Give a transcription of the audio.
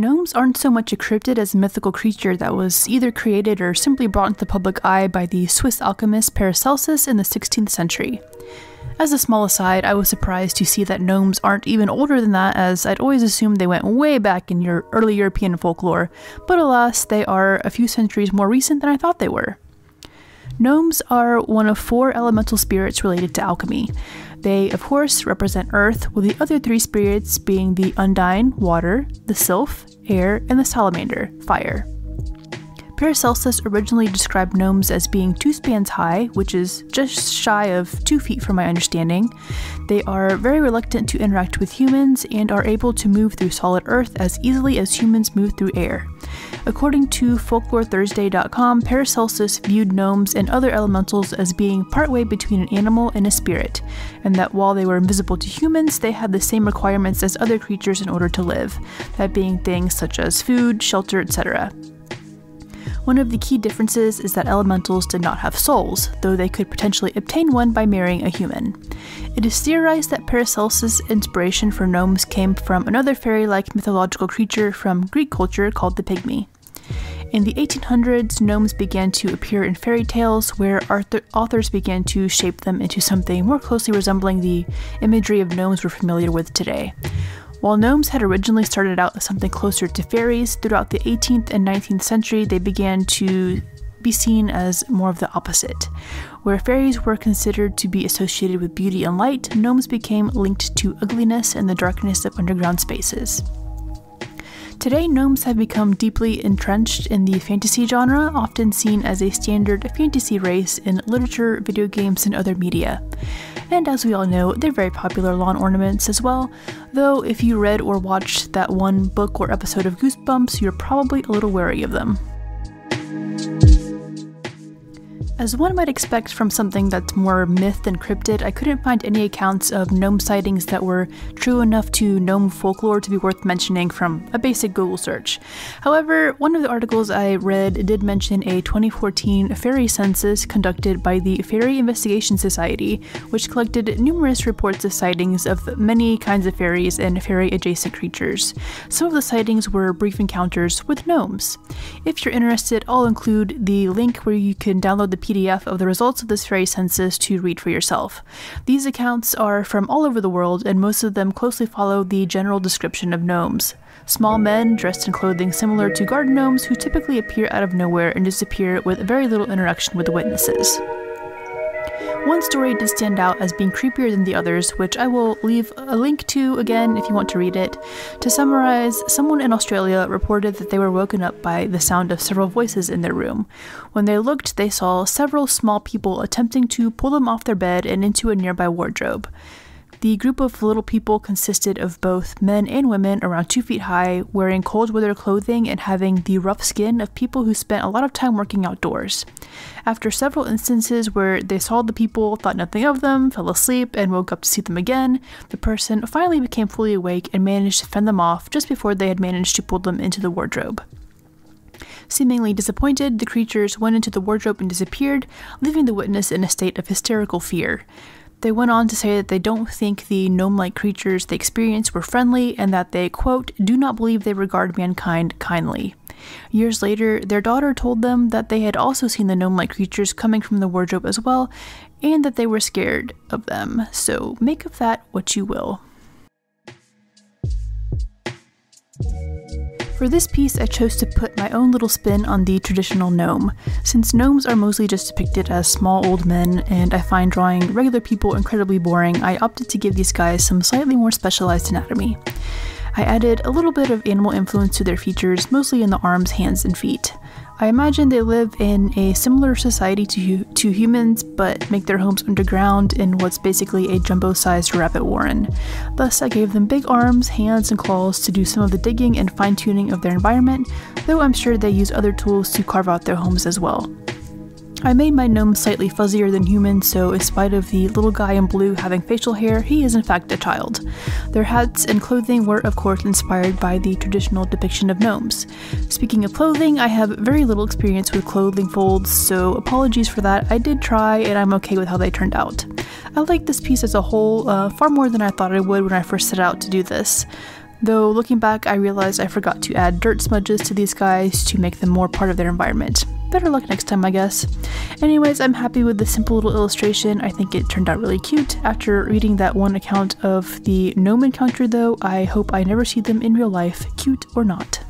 Gnomes aren't so much a cryptid as a mythical creature that was either created or simply brought into the public eye by the Swiss alchemist Paracelsus in the 16th century. As a small aside, I was surprised to see that gnomes aren't even older than that, as I'd always assumed they went way back in early European folklore, but alas, they are a few centuries more recent than I thought they were. Gnomes are one of four elemental spirits related to alchemy. They, of course, represent Earth, with the other three spirits being the Undine, water, the Sylph, air, and the Salamander, fire. Paracelsus originally described gnomes as being 2 spans high, which is just shy of 2 feet from my understanding. They are very reluctant to interact with humans and are able to move through solid earth as easily as humans move through air. According to FolkloreThursday.com, Paracelsus viewed gnomes and other elementals as being partway between an animal and a spirit, and that while they were invisible to humans, they had the same requirements as other creatures in order to live, that being things such as food, shelter, etc. One of the key differences is that elementals did not have souls, though they could potentially obtain one by marrying a human. It is theorized that Paracelsus' inspiration for gnomes came from another fairy-like mythological creature from Greek culture called the pygmy. In the 1800s, gnomes began to appear in fairy tales, where authors began to shape them into something more closely resembling the imagery of gnomes we're familiar with today. While gnomes had originally started out as something closer to fairies, throughout the 18th and 19th century they began to be seen as more of the opposite. Where fairies were considered to be associated with beauty and light, gnomes became linked to ugliness and the darkness of underground spaces. Today, gnomes have become deeply entrenched in the fantasy genre, often seen as a standard fantasy race in literature, video games, and other media. And as we all know, they're very popular lawn ornaments as well, though if you read or watched that one book or episode of Goosebumps, you're probably a little wary of them. As one might expect from something that's more myth than cryptid, I couldn't find any accounts of gnome sightings that were true enough to gnome folklore to be worth mentioning from a basic Google search. However, one of the articles I read did mention a 2014 fairy census conducted by the Fairy Investigation Society, which collected numerous reports of sightings of many kinds of fairies and fairy-adjacent creatures. Some of the sightings were brief encounters with gnomes. If you're interested, I'll include the link where you can download the PDF of the results of this fairy census to read for yourself. These accounts are from all over the world, and most of them closely follow the general description of gnomes. Small men dressed in clothing similar to garden gnomes who typically appear out of nowhere and disappear with very little interaction with the witnesses. One story did stand out as being creepier than the others, which I will leave a link to again if you want to read it. To summarize, someone in Australia reported that they were woken up by the sound of several voices in their room. When they looked, they saw several small people attempting to pull them off their bed and into a nearby wardrobe. The group of little people consisted of both men and women around 2 feet high, wearing cold weather clothing and having the rough skin of people who spent a lot of time working outdoors. After several instances where they saw the people, thought nothing of them, fell asleep, and woke up to see them again, the person finally became fully awake and managed to fend them off just before they had managed to pull them into the wardrobe. Seemingly disappointed, the creatures went into the wardrobe and disappeared, leaving the witness in a state of hysterical fear. They went on to say that they don't think the gnome-like creatures they experienced were friendly and that they, quote, do not believe they regard mankind kindly. Years later, their daughter told them that they had also seen the gnome-like creatures coming from the wardrobe as well, and that they were scared of them. So make of that what you will. For this piece, I chose to put my own little spin on the traditional gnome. Since gnomes are mostly just depicted as small old men, and I find drawing regular people incredibly boring, I opted to give these guys some slightly more specialized anatomy. I added a little bit of animal influence to their features, mostly in the arms, hands, and feet. I imagine they live in a similar society to humans, but make their homes underground in what's basically a jumbo-sized rabbit warren. Thus, I gave them big arms, hands, and claws to do some of the digging and fine-tuning of their environment, though I'm sure they use other tools to carve out their homes as well. I made my gnome slightly fuzzier than human, so in spite of the little guy in blue having facial hair, he is in fact a child. Their hats and clothing were, of course, inspired by the traditional depiction of gnomes. Speaking of clothing, I have very little experience with clothing folds, so apologies for that. I did try, and I'm okay with how they turned out. I like this piece as a whole, far more than I thought I would when I first set out to do this. Though looking back, I realized I forgot to add dirt smudges to these guys to make them more part of their environment. Better luck next time, I guess. Anyways, I'm happy with the simple little illustration. I think it turned out really cute. After reading that one account of the gnome encounter though, I hope I never see them in real life, cute or not.